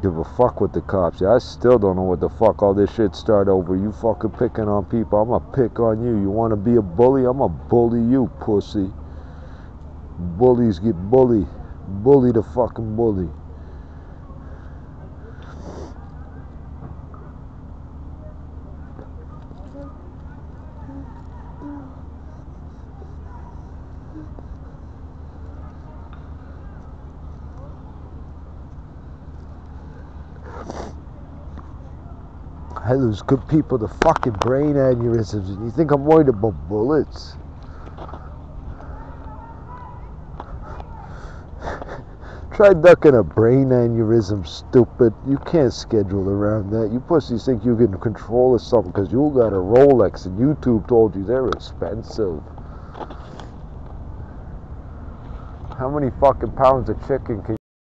give a fuck what the cops say. I still don't know what the fuck all this shit start over. You fucking picking on people, I'ma pick on you. You wanna be a bully, I'ma bully you, pussy. Bullies get bullied. Bully the fucking bully. I lose good people to fucking brain aneurysms, and you think I'm worried about bullets? Try ducking a brain aneurysm, stupid. You can't schedule around that. You pussies think you can control something because you got a Rolex and YouTube told you they're expensive. How many fucking pounds of chicken can